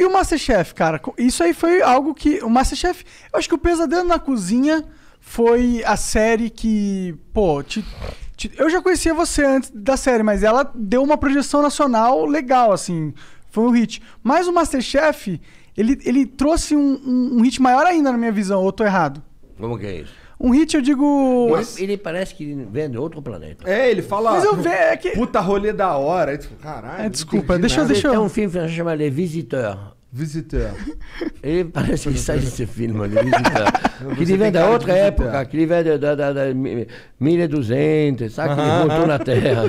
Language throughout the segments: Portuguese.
E o Masterchef, cara? Isso aí foi algo que... O Masterchef... Eu acho que o Pesadelo na Cozinha foi a série que... Pô, eu já conhecia você antes da série, mas ela deu uma projeção nacional legal, assim. Foi um hit. Mas o Masterchef, ele trouxe um hit maior ainda, na minha visão. Ou eu tô errado? Como que é isso? Um hit, eu digo... Mas ele parece que vem de outro planeta. É, ele fala... Mas eu vejo é que... Puta, rolê da hora. Caralho, é, desculpa, deixa eu... Tem um filme francês chamado The Visitor. Visitor. Ele parece que sai desse filme, The Visitor. Que ele vem da outra época, que ele vem da 1200, sabe? Que ele voltou na Terra.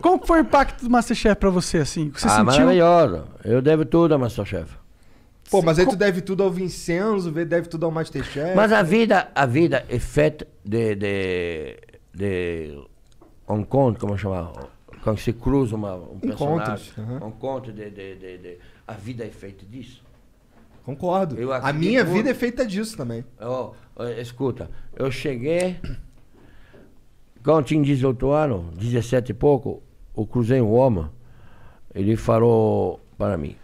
Como foi o impacto do Masterchef pra você, assim? Você sentiu? Maravilhoso. Eu devo tudo ao Masterchef. Pô, mas aí tu deve tudo ao Vincenzo, deve tudo ao Masterchef. Mas a vida é feita de encontro, como chamar? Quando se cruza um personagem. Uhum. Encontro a vida é feita disso. Concordo. A minha vida é feita disso também. Escuta, eu cheguei... Quando tinha 18 anos, 17 e pouco, eu cruzei um homem. Ele falou para mim: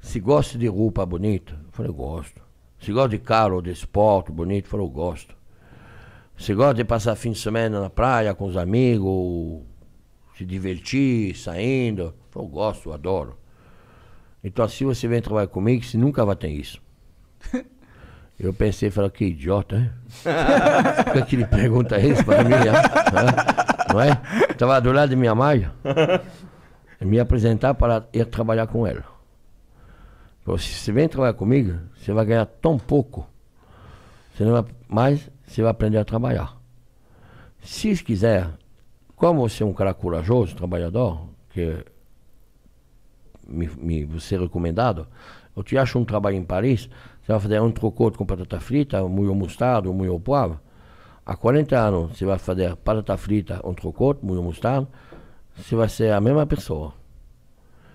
se gosta de roupa bonita, eu falei, gosto. Se gosta de carro ou de esporte bonito, eu falei, gosto. Se gosta de passar fim de semana na praia com os amigos, se divertir, saindo, eu falei, gosto, eu adoro. Então, assim, você vem trabalhar comigo, você nunca vai ter isso. Eu pensei, falei, que idiota, hein? Por que ele pergunta isso para mim? Não é? Estava do lado de minha mãe, me apresentar para ir trabalhar com ela. Se você vem trabalhar comigo, você vai ganhar tão pouco, você não vai, mas você vai aprender a trabalhar. Se quiser, como você é um cara corajoso, trabalhador, que você é recomendado, eu te acho um trabalho em Paris, você vai fazer um trocô com batata frita, um molho mostarda, um molho poivre. Há 40 anos você vai fazer batata frita, um trocô, molho mostarda, você vai ser a mesma pessoa.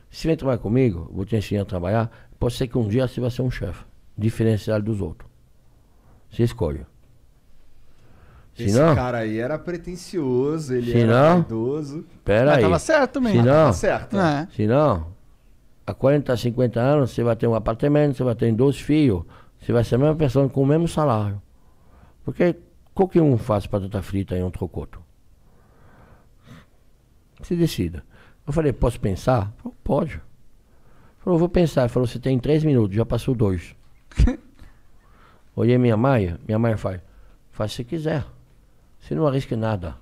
Se vem trabalhar comigo, vou te ensinar a trabalhar. Pode ser que um dia você vai ser um chefe diferenciado dos outros. Você escolhe. Se esse não, cara aí era pretencioso, ele era idoso. Pera aí. Tava certo mesmo. Se não, tava certo. É. Se não, há 40, 50 anos você vai ter um apartamento, você vai ter 12 filhos, você vai ser a mesma pessoa com o mesmo salário. Porque qualquer um faz batata frita e um trocoto. Se decida. Eu falei, posso pensar? Ele falou, pode. Ele falou, vou pensar. Ele falou, você tem 3 minutos, já passou 2. Olhei minha mãe faz, faz o que você quiser. Você não arrisca nada.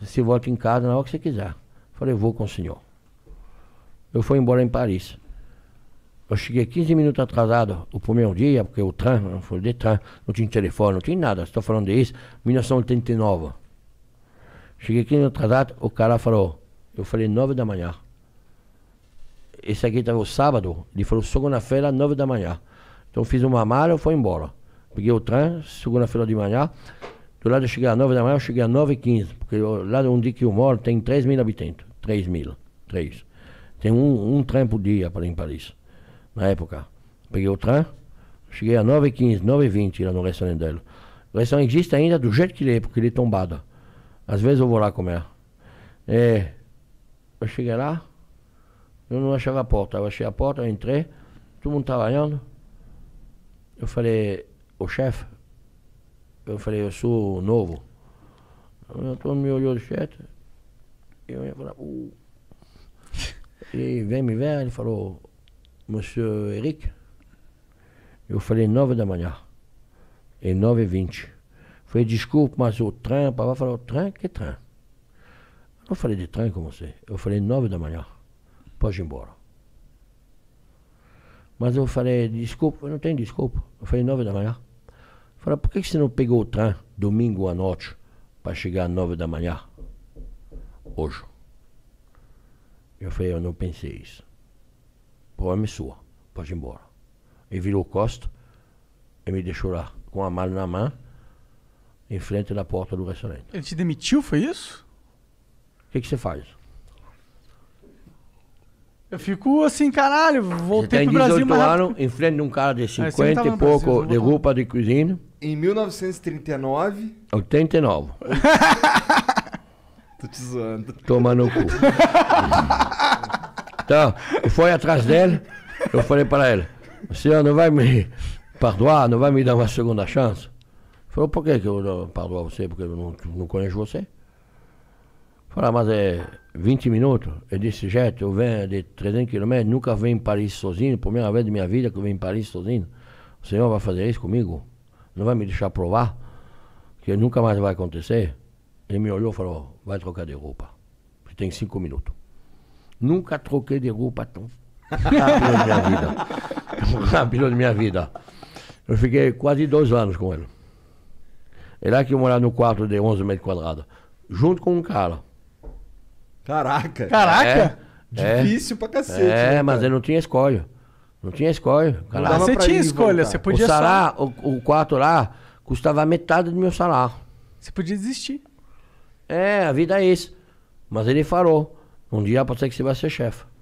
Você volta em casa na hora que você quiser. Eu falei, vou com o senhor. Eu fui embora em Paris. Eu cheguei 15 minutos atrasado o primeiro dia, porque o trem, não foi de trem, não tinha telefone, não tinha nada. Estou falando disso, 1989. Cheguei 15 minutos atrasado, o cara falou... Eu falei, 9 da manhã. Esse aqui estava o sábado, ele falou, segunda-feira, 9 da manhã. Então eu fiz uma mala e fui embora. Peguei o trem, segunda-feira de manhã. Do lado eu cheguei às 9 da manhã, eu cheguei às 9h15. Porque lá onde eu moro tem 3.000 habitantes. 3.000. Tem um trem por dia para ir em Paris. Na época. Peguei o trem, cheguei às 9h15, 9h20 lá no restaurante dela. O restaurante existe ainda do jeito que ele é, porque ele é tombado. Às vezes eu vou lá comer. É... Eu cheguei lá, eu não achava a porta. Eu achei a porta, eu entrei, todo mundo trabalhando. Eu falei, o chefe, eu falei, eu sou novo. Todo mundo me olhou de chefe. Eu ia falar, Ele veio me ver, ele falou, Monsieur Eric. Eu falei, 9 da manhã. E 9h20. Falei, desculpa, mas o trem, o papai falou, trem? Que trem? Eu falei de trem com você. Eu falei 9 da manhã. Pode ir embora. Mas eu falei, desculpa, não tem desculpa. Eu falei 9 da manhã. Eu falei, por que você não pegou o trem domingo à noite para chegar às 9 da manhã? Hoje. Eu falei, eu não pensei isso. Problema é sua. Pode ir embora. Ele virou o costo e me deixou lá com a mala na mão em frente da porta do restaurante. Ele te demitiu, foi isso? O que você faz? Eu fico assim, caralho, voltei pro Brasil, mas... Anos, em frente de um cara de 50 e pouco de roupa de cozinha. Em 1939... 89. Tô te zoando. Toma no cu. Então, foi atrás dele, eu falei para ele, o senhor não vai me perdoar, não vai me dar uma segunda chance? Ele falou, por que eu não perdoar você? Porque eu não conheço você. Eu falei, mas é 20 minutos, eu disse, gente, eu venho de 300 quilômetros, nunca venho em Paris sozinho, primeira vez da minha vida que eu venho em Paris sozinho. O senhor vai fazer isso comigo? Não vai me deixar provar? Que nunca mais vai acontecer? Ele me olhou e falou, vai trocar de roupa. Você tem 5 minutos. Nunca troquei de roupa tão rápido da minha vida. Tão rápido da minha vida. Eu fiquei quase 2 anos com ele. É lá que eu morava no quarto de 11 metros quadrados. Junto com um cara. Caraca! Caraca! É, difícil pra cacete. É, né, mas ele não tinha escolha. Não tinha escolha. Caraca. Você tinha escolha, você podia o salário, o quarto lá custava metade do meu salário. Você podia desistir. É, a vida é isso. Mas ele falou, um dia pode ser que você vai ser chefe.